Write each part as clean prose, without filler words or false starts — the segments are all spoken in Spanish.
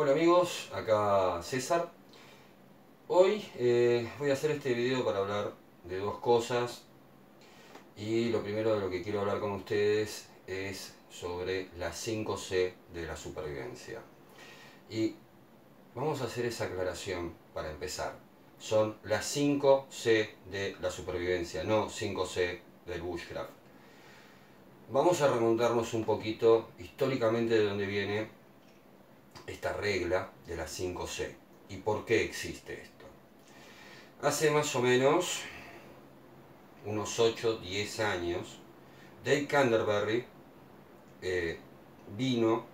Hola amigos, acá César. Hoy voy a hacer este video para hablar de dos cosas. Y lo primero de lo que quiero hablar con ustedes es sobre las 5C de la supervivencia. Y vamos a hacer esa aclaración para empezar. Son las 5C de la supervivencia, no 5C del bushcraft. Vamos a remontarnos un poquito históricamente de dónde viene esta regla de las 5C y por qué existe esto. Hace más o menos unos 8-10 años, Dave Canterbury vino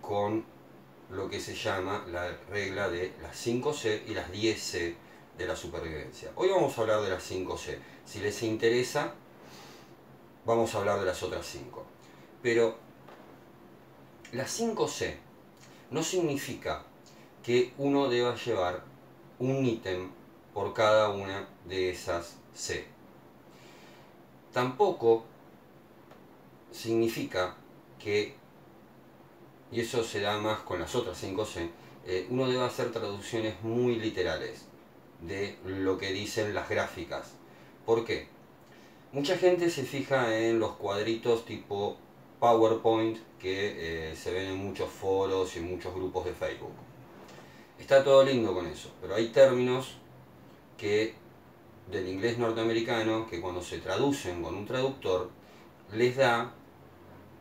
con lo que se llama la regla de las 5C y las 10C de la supervivencia. Hoy vamos a hablar de las 5C. Si les interesa, vamos a hablar de las otras 5. Pero las 5C no significa que uno deba llevar un ítem por cada una de esas C. Tampoco significa que, y eso se da más con las otras 5C, uno debe hacer traducciones muy literales de lo que dicen las gráficas. ¿Por qué? Mucha gente se fija en los cuadritos tipo PowerPoint que se ven en muchos foros y en muchos grupos de Facebook. Está todo lindo con eso, pero hay términos que del inglés norteamericano que cuando se traducen con un traductor les da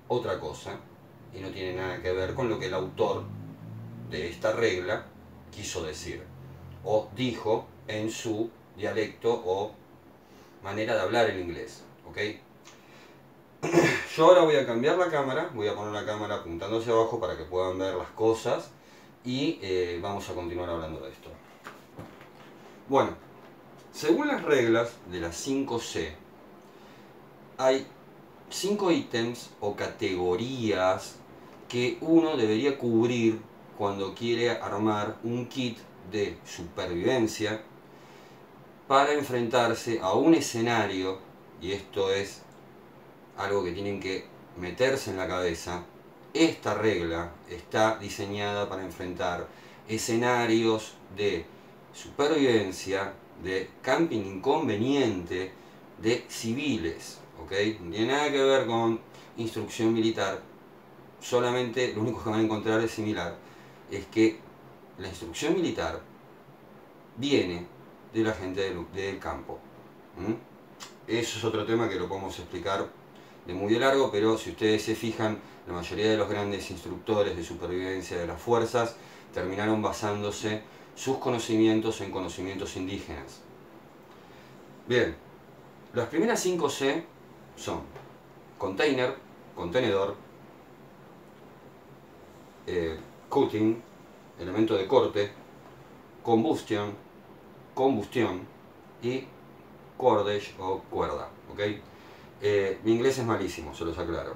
otra cosa y no tiene nada que ver con lo que el autor de esta regla quiso decir o dijo en su dialecto o manera de hablar el inglés, ¿ok? Yo ahora voy a cambiar la cámara, voy a poner la cámara apuntando hacia abajo para que puedan ver las cosas y vamos a continuar hablando de esto. Bueno, según las reglas de las 5C, hay 5 ítems o categorías que uno debería cubrir cuando quiere armar un kit de supervivencia para enfrentarse a un escenario, y esto es algo que tienen que meterse en la cabeza. Esta regla está diseñada para enfrentar escenarios de supervivencia, de camping inconveniente, de civiles, ¿ok? No tiene nada que ver con instrucción militar, solamente lo único que van a encontrar es similar, es que la instrucción militar viene de la gente del campo. Eso es otro tema que lo podemos explicar de muy de largo, pero si ustedes se fijan, la mayoría de los grandes instructores de supervivencia de las fuerzas terminaron basándose sus conocimientos en conocimientos indígenas. Bien, las primeras 5C son container, contenedor, cutting, elemento de corte, combustión, y cordage o cuerda, ¿ok? Mi inglés es malísimo, se los aclaro.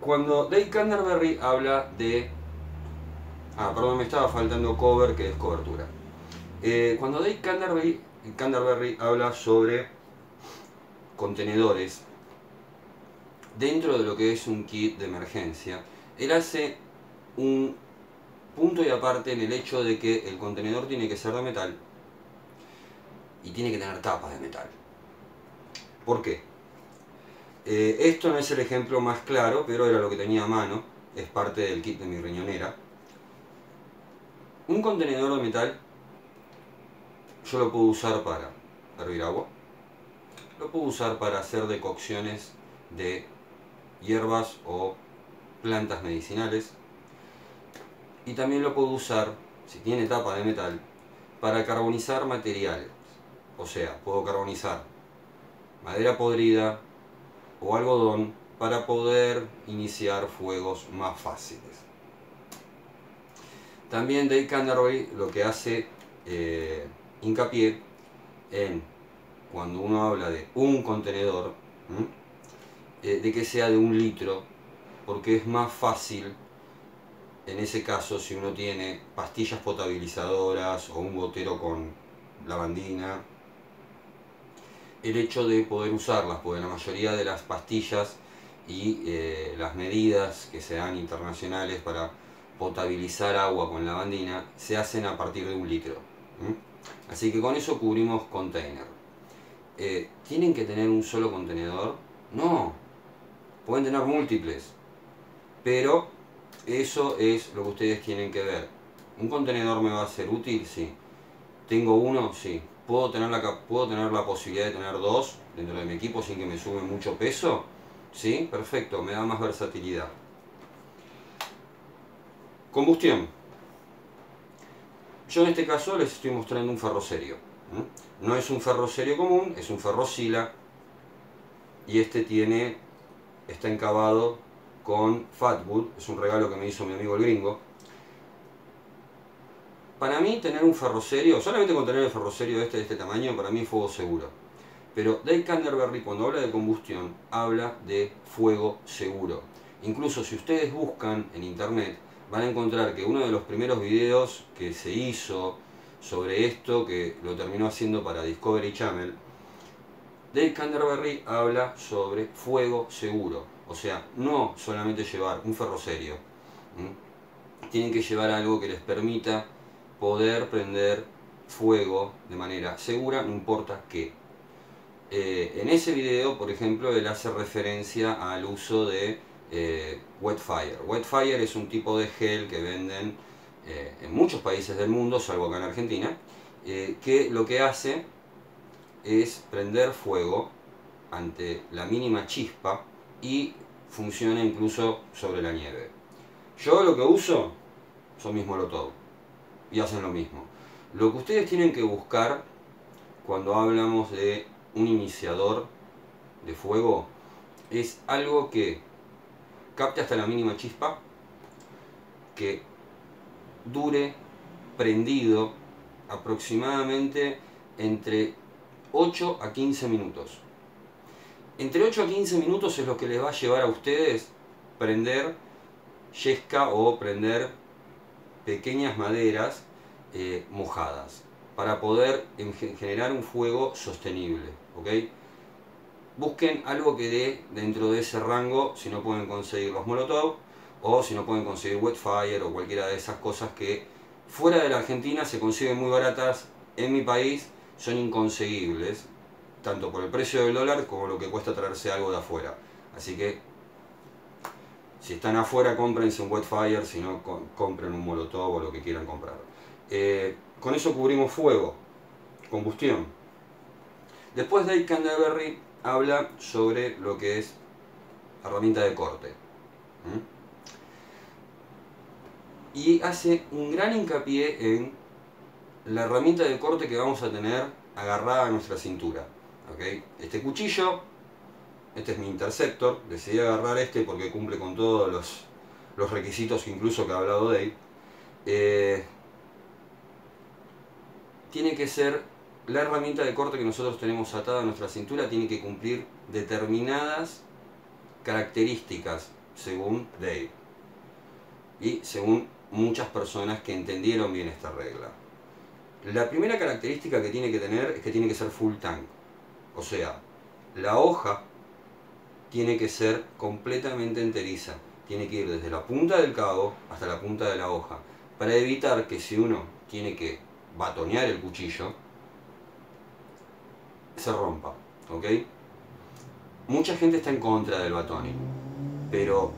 Cuando Dave Canterbury habla de... perdón, me estaba faltando cover, que es cobertura. Cuando Dave Canterbury habla sobre contenedores, dentro de lo que es un kit de emergencia, él hace un punto y aparte en el hecho de que el contenedor tiene que ser de metal y tiene que tener tapas de metal. ¿Por qué? Esto no es el ejemplo más claro, pero era lo que tenía a mano, es parte del kit de mi riñonera. Un contenedor de metal yo lo puedo usar para hervir agua, lo puedo usar para hacer decocciones de hierbas o plantas medicinales, y también lo puedo usar, si tiene tapa de metal, para carbonizar materiales. O sea, puedo carbonizar madera podrida o algodón para poder iniciar fuegos más fáciles. También Dave Canterbury lo que hace hincapié en, cuando uno habla de un contenedor, de que sea de 1 litro, porque es más fácil en ese caso si uno tiene pastillas potabilizadoras o un gotero con lavandina, el hecho de poder usarlas, porque la mayoría de las pastillas y las medidas que se dan internacionales para potabilizar agua con lavandina se hacen a partir de un litro. Así que con eso cubrimos container. ¿Tienen que tener un solo contenedor? No, pueden tener múltiples, pero eso es lo que ustedes tienen que ver. ¿Un contenedor me va a ser útil? Sí. ¿Tengo uno? Sí. ¿Puedo tener la posibilidad de tener dos dentro de mi equipo sin que me sube mucho peso? Sí, perfecto, me da más versatilidad. Combustión. Yo en este caso les estoy mostrando un ferrocerio. No es un ferrocerio común, es un ferrosila. Y este tiene, está encabado con fatwood. Es un regalo que me hizo mi amigo el gringo. Para mí tener un ferrocerio, solamente con tener el ferrocerio de este tamaño, para mí es fuego seguro. Pero Dave Canterbury, cuando habla de combustión, habla de fuego seguro. Incluso si ustedes buscan en internet, van a encontrar que uno de los primeros videos que se hizo sobre esto, que lo terminó haciendo para Discovery Channel, Dave Canterbury habla sobre fuego seguro. O sea, no solamente llevar un ferrocerio. Tienen que llevar algo que les permita poder prender fuego de manera segura, no importa qué. En ese video, por ejemplo, él hace referencia al uso de wet fire. Wet fire es un tipo de gel que venden en muchos países del mundo, salvo acá en Argentina, que lo que hace es prender fuego ante la mínima chispa y funciona incluso sobre la nieve. Yo lo que uso son mis molotov y hacen lo mismo. Lo que ustedes tienen que buscar cuando hablamos de un iniciador de fuego es algo que capte hasta la mínima chispa, que dure prendido aproximadamente entre 8 a 15 minutos. Entre 8 a 15 minutos es lo que les va a llevar a ustedes prender yesca o prender pequeñas maderas mojadas para poder generar un fuego sostenible, ¿ok? Busquen algo que dé dentro de ese rango, si no pueden conseguir los molotov, o si no pueden conseguir wet fire o cualquiera de esas cosas que fuera de la Argentina se consiguen muy baratas, en mi país son inconseguibles, tanto por el precio del dólar como lo que cuesta traerse algo de afuera. Así que, si están afuera, cómprense un wet fire, si no, compren un molotov o lo que quieran comprar. Con eso cubrimos fuego, combustión. Después Dave Canterbury habla sobre lo que es herramienta de corte. Y hace un gran hincapié en la herramienta de corte que vamos a tener agarrada a nuestra cintura. ¿Okay? Este cuchillo, este es mi Interceptor, decidí agarrar este porque cumple con todos los requisitos incluso que ha hablado Dave. Tiene que ser la herramienta de corte que nosotros tenemos atada a nuestra cintura, tiene que cumplir determinadas características, según Dave. Y según muchas personas que entendieron bien esta regla. La primera característica que tiene que tener es que tiene que ser full tank. O sea, la hoja tiene que ser completamente enteriza. Tiene que ir desde la punta del cabo hasta la punta de la hoja. Para evitar que si uno tiene que batonear el cuchillo, se rompa. ¿Ok? Mucha gente está en contra del batoneo, pero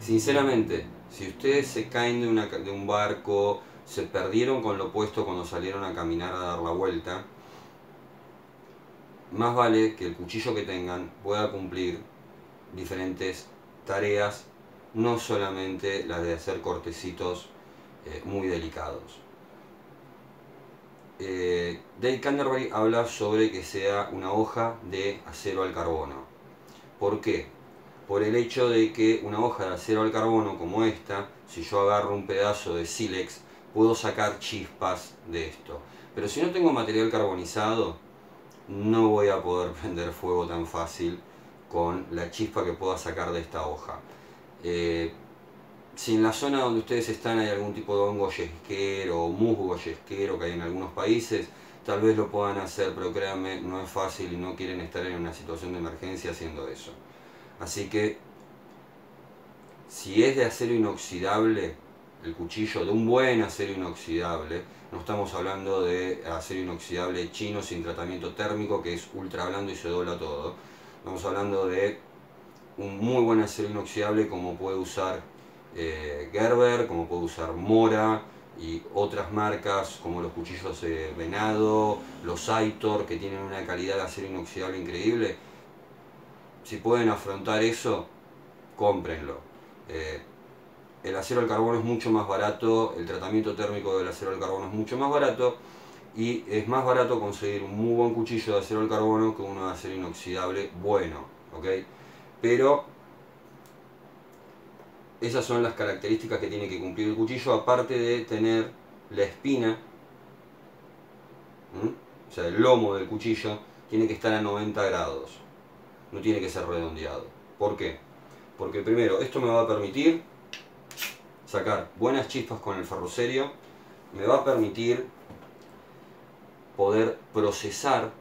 sinceramente, si ustedes se caen de un barco, se perdieron con lo puesto cuando salieron a caminar a dar la vuelta, más vale que el cuchillo que tengan pueda cumplir diferentes tareas, no solamente las de hacer cortecitos muy delicados. Dave Canterbury habla sobre que sea una hoja de acero al carbono. ¿Por qué? Por el hecho de que una hoja de acero al carbono como esta, si yo agarro un pedazo de sílex, puedo sacar chispas de esto. Pero si no tengo material carbonizado, no voy a poder prender fuego tan fácil con la chispa que pueda sacar de esta hoja. Si en la zona donde ustedes están hay algún tipo de hongo yesquero o musgo yesquero que hay en algunos países, tal vez lo puedan hacer, pero créanme, no es fácil y no quieren estar en una situación de emergencia haciendo eso. Así que Si es de acero inoxidable, el cuchillo, de un buen acero inoxidable, no estamos hablando de acero inoxidable chino sin tratamiento térmico que es ultra blando y se dobla todo. Estamos hablando de un muy buen acero inoxidable como puede usar Gerber, como puede usar Mora y otras marcas como los cuchillos Venado, los Aitor, que tienen una calidad de acero inoxidable increíble. Si pueden afrontar eso, cómprenlo. El acero al carbono es mucho más barato, el tratamiento térmico del acero al carbono es mucho más barato y es más barato conseguir un muy buen cuchillo de acero al carbono que uno de acero inoxidable bueno, ¿ok? Pero esas son las características que tiene que cumplir el cuchillo, aparte de tener la espina, o sea, el lomo del cuchillo tiene que estar a 90 grados, no tiene que ser redondeado. ¿Por qué? Porque primero, esto me va a permitir sacar buenas chispas con el ferrocerio, me va a permitir poder procesar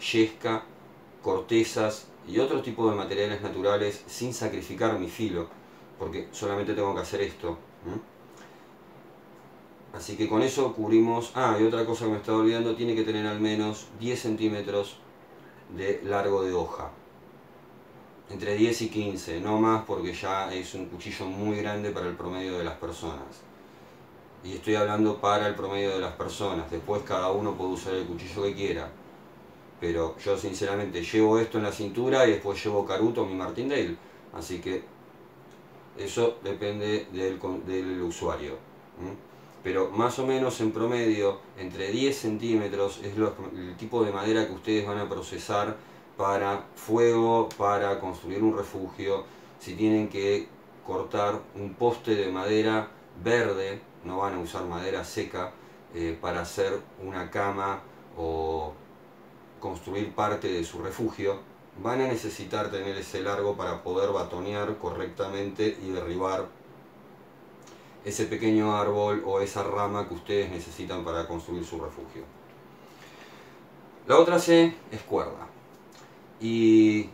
yesca, cortezas y otro tipo de materiales naturales sin sacrificar mi filo, porque solamente tengo que hacer esto. Así que con eso cubrimos... Ah, y otra cosa que me estaba olvidando, tiene que tener al menos 10 centímetros de largo de hoja. Entre 10 y 15, no más, porque ya es un cuchillo muy grande para el promedio de las personas. Y estoy hablando para el promedio de las personas, después cada uno puede usar el cuchillo que quiera. Pero yo sinceramente llevo esto en la cintura y después llevo caruto mi Martindale. Así que eso depende del usuario. Pero más o menos en promedio, entre 10 centímetros es el tipo de madera que ustedes van a procesar para fuego, para construir un refugio. Si tienen que cortar un poste de madera verde, no van a usar madera seca para hacer una cama o construir parte de su refugio, van a necesitar tener ese largo para poder batonear correctamente y derribar ese pequeño árbol o esa rama que ustedes necesitan para construir su refugio. La otra C es cuerda. Y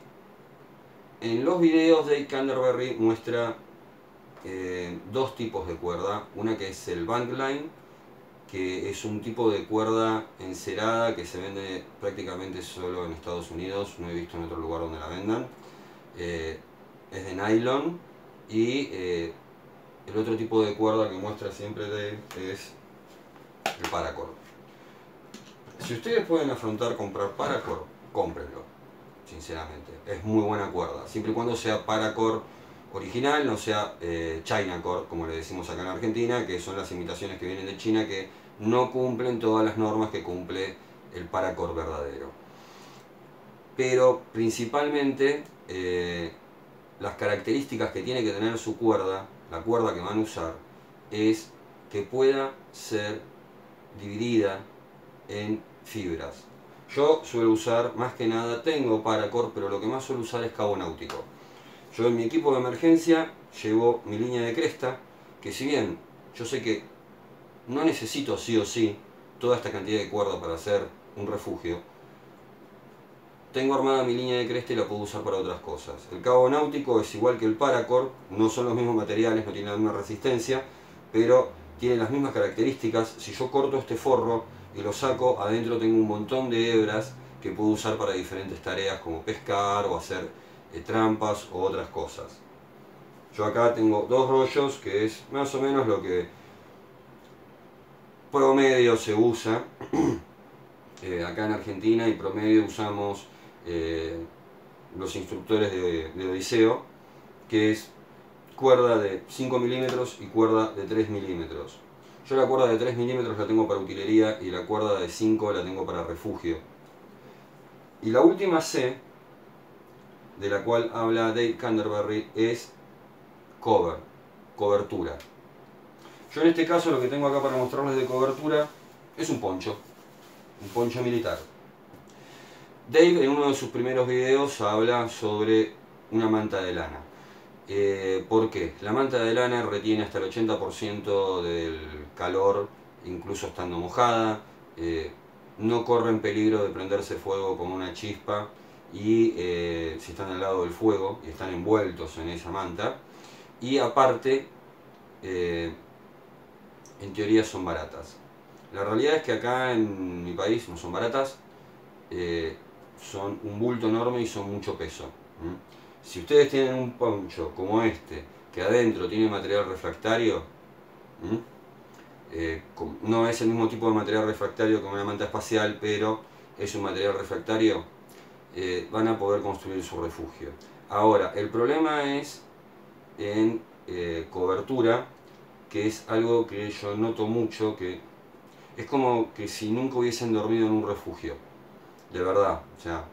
en los videos de Dave Canterbury muestra dos tipos de cuerda. Una que es el bankline, que es un tipo de cuerda encerada que se vende prácticamente solo en Estados Unidos. No he visto en otro lugar donde la vendan. Es de nylon. Y el otro tipo de cuerda que muestra siempre Dave es el paracord. Si ustedes pueden afrontar comprar paracord, cómprenlo. Sinceramente, es muy buena cuerda, siempre y cuando sea paracord original, no sea China cord, como le decimos acá en Argentina, que son las imitaciones que vienen de China, que no cumplen todas las normas que cumple el paracord verdadero. Pero principalmente las características que tiene que tener su cuerda, la cuerda que van a usar, es que pueda ser dividida en fibras. Yo suelo usar, más que nada, tengo paracord, pero lo que más suelo usar es cabo náutico. Yo en mi equipo de emergencia llevo mi línea de cresta, que si bien yo sé que no necesito sí o sí toda esta cantidad de cuerda para hacer un refugio, tengo armada mi línea de cresta y la puedo usar para otras cosas. El cabo náutico es igual que el paracord, no son los mismos materiales, no tienen la misma resistencia, pero tienen las mismas características. Si yo corto este forro y lo saco, adentro tengo un montón de hebras que puedo usar para diferentes tareas como pescar o hacer trampas o otras cosas. Yo acá tengo dos rollos, que es más o menos lo que promedio se usa acá en Argentina, y promedio usamos los instructores de Odiseo, que es cuerda de 5 milímetros y cuerda de 3 milímetros. Yo la cuerda de 3 milímetros la tengo para utilería y la cuerda de 5 la tengo para refugio. Y la última C, de la cual habla Dave Canterbury, es cover, cobertura. Yo en este caso lo que tengo acá para mostrarles de cobertura es un poncho militar. Dave en uno de sus primeros videos habla sobre una manta de lana. ¿Por qué? La manta de lana retiene hasta el 80% del calor, incluso estando mojada, no corre en peligro de prenderse fuego como una chispa, y si están al lado del fuego y están envueltos en esa manta, y aparte en teoría son baratas. La realidad es que acá en mi país no son baratas, son un bulto enorme y son mucho peso. Si ustedes tienen un poncho como este, que adentro tiene material refractario, no es el mismo tipo de material refractario que una manta espacial, pero es un material refractario, van a poder construir su refugio. Ahora, el problema es en cobertura, que es algo que yo noto mucho, que es como que si nunca hubiesen dormido en un refugio, de verdad. O sea,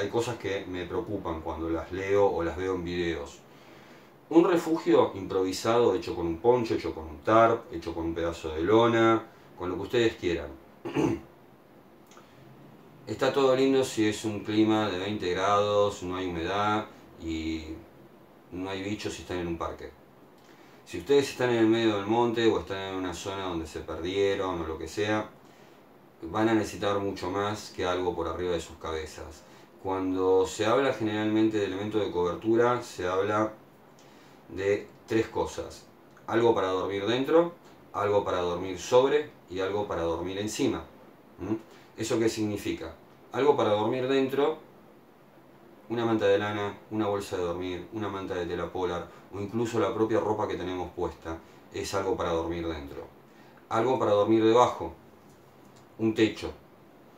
hay cosas que me preocupan cuando las leo o las veo en videos. Un refugio improvisado, hecho con un poncho, hecho con un tarp, hecho con un pedazo de lona, con lo que ustedes quieran. Está todo lindo si es un clima de 20 grados, no hay humedad y no hay bichos si están en un parque. Si ustedes están en el medio del monte o están en una zona donde se perdieron o lo que sea, van a necesitar mucho más que algo por arriba de sus cabezas. Cuando se habla generalmente de elemento de cobertura, se habla de tres cosas: algo para dormir dentro, algo para dormir sobre y algo para dormir encima. ¿Eso qué significa? Algo para dormir dentro, una manta de lana, una bolsa de dormir, una manta de tela polar o incluso la propia ropa que tenemos puesta, es algo para dormir dentro. Algo para dormir debajo, un techo.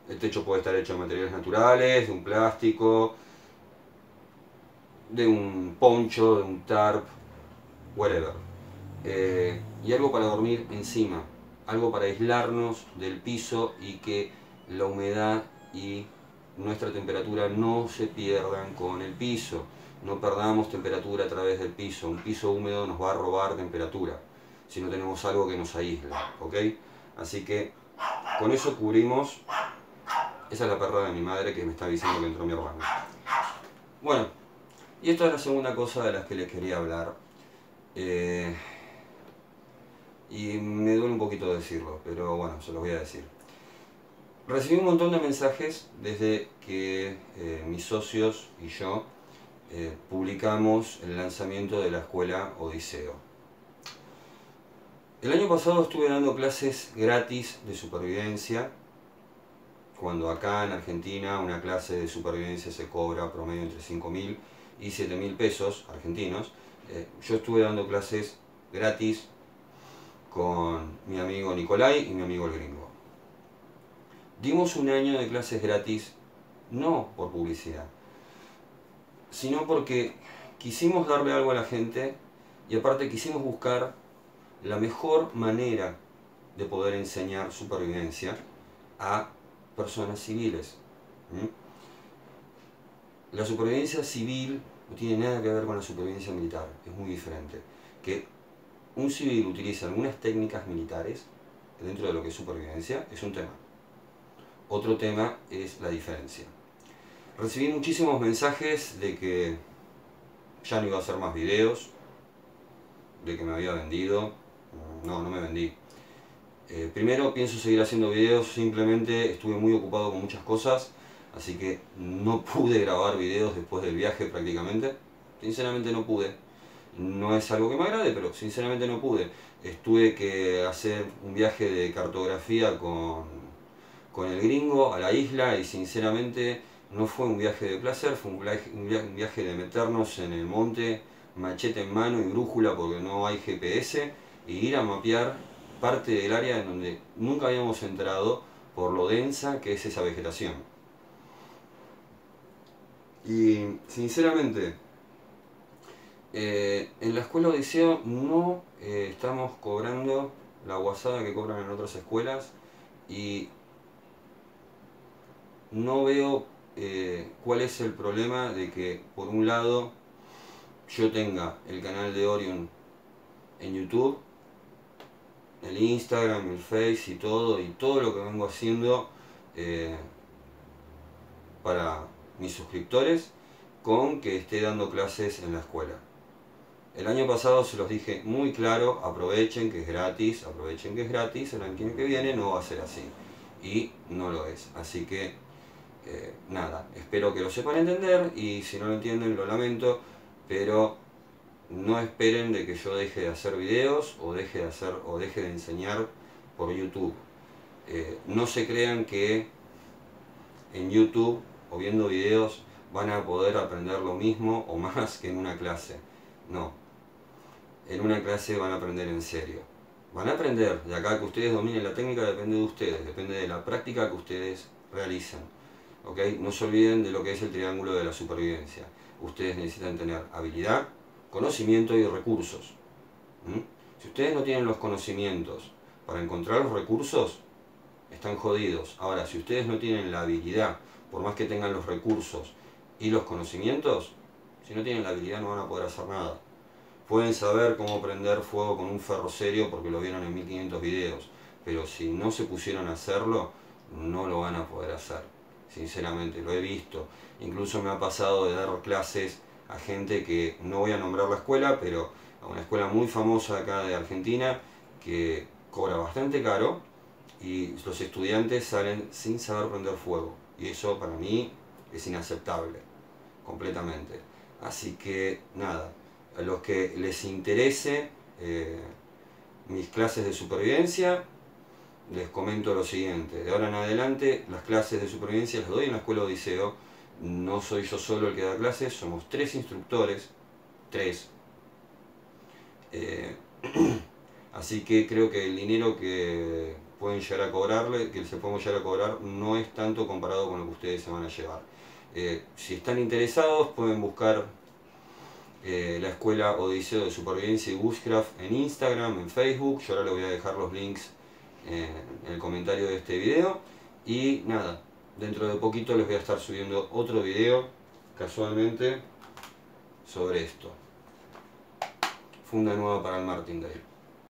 El techo puede estar hecho de materiales naturales, de un plástico, de un poncho, de un tarp, whatever. Y algo para dormir encima, algo para aislarnos del piso y que la humedad y nuestra temperatura no se pierdan con el piso, no perdamos temperatura a través del piso. Un piso húmedo nos va a robar temperatura si no tenemos algo que nos aísla, ¿ok? Así que con eso cubrimos. Esa es la perra de mi madre que me está diciendo que entró mi hermano. Bueno, y esta es la segunda cosa de las que les quería hablar, y me duele un poquito decirlo, pero bueno, se los voy a decir. Recibí un montón de mensajes desde que mis socios y yo publicamos el lanzamiento de la Escuela Odiseo. El año pasado estuve dando clases gratis de supervivencia, cuando acá en Argentina una clase de supervivencia se cobra promedio entre 5.000 y 7.000 pesos argentinos. Yo estuve dando clases gratis con mi amigo Nicolai y mi amigo el gringo. Dimos un año de clases gratis, no por publicidad, sino porque quisimos darle algo a la gente y aparte quisimos buscar la mejor manera de poder enseñar supervivencia a personas civiles. La supervivencia civil no tiene nada que ver con la supervivencia militar, es muy diferente. Que un civil utiliza algunas técnicas militares dentro de lo que es supervivencia es un tema. Otro tema es la diferencia. Recibí muchísimos mensajes de que ya no iba a hacer más videos, de que me había vendido. No, no me vendí. Primero, pienso seguir haciendo videos, simplemente estuve muy ocupado con muchas cosas, así que no pude grabar videos después del viaje prácticamente. Sinceramente no pude. No es algo que me agrade, pero sinceramente no pude. Tuve que hacer un viaje de cartografía con el gringo a la isla y sinceramente no fue un viaje de placer, fue un viaje de meternos en el monte, machete en mano y brújula porque no hay GPS, e ir a mapear parte del área en donde nunca habíamos entrado por lo densa que es esa vegetación. Y sinceramente, en la Escuela Odiseo no estamos cobrando la guasada que cobran en otras escuelas y no veo cuál es el problema de que por un lado yo tenga el canal de Orion en YouTube, el Instagram, el Face y todo lo que vengo haciendo para mis suscriptores, con que esté dando clases en la escuela. El año pasado se los dije muy claro, aprovechen que es gratis, aprovechen que es gratis, el año que viene no va a ser así y no lo es, así que nada, espero que lo sepan entender y si no lo entienden lo lamento, pero No esperen de que yo deje de hacer videos o deje de enseñar por YouTube. No se crean que en YouTube o viendo videos van a poder aprender lo mismo o más que en una clase. No. En una clase van a aprender en serio. Van a aprender, de acá que ustedes dominen la técnica depende de ustedes, depende de la práctica que ustedes realizan. ¿Ok? No se olviden de lo que es el triángulo de la supervivencia. Ustedes necesitan tener habilidad, conocimiento y recursos. ¿Mm? Si ustedes no tienen los conocimientos para encontrar los recursos, están jodidos. Ahora, si ustedes no tienen la habilidad, por más que tengan los recursos y los conocimientos, si no tienen la habilidad no van a poder hacer nada. Pueden saber cómo prender fuego con un ferro serio porque lo vieron en 1500 videos, pero si no se pusieron a hacerlo, no lo van a poder hacer. Sinceramente, lo he visto. Incluso me ha pasado de dar clases a gente que, no voy a nombrar la escuela, pero a una escuela muy famosa acá de Argentina, que cobra bastante caro, y los estudiantes salen sin saber prender fuego. Y eso para mí es inaceptable, completamente. Así que, nada, a los que les interese mis clases de supervivencia, les comento lo siguiente. De ahora en adelante, las clases de supervivencia las doy en la Escuela Odiseo. No soy yo solo el que da clases, somos 3 instructores. 3. Así que creo que el dinero que pueden llegar a cobrarle, que se podemos llegar a cobrar, no es tanto comparado con lo que ustedes se van a llevar. Si están interesados, pueden buscar la Escuela Odiseo de Supervivencia y Bushcraft en Instagram, en Facebook. Yo ahora les voy a dejar los links en el comentario de este video. Y nada, dentro de poquito les voy a estar subiendo otro video, casualmente, sobre esto. Funda nueva para el Martindale.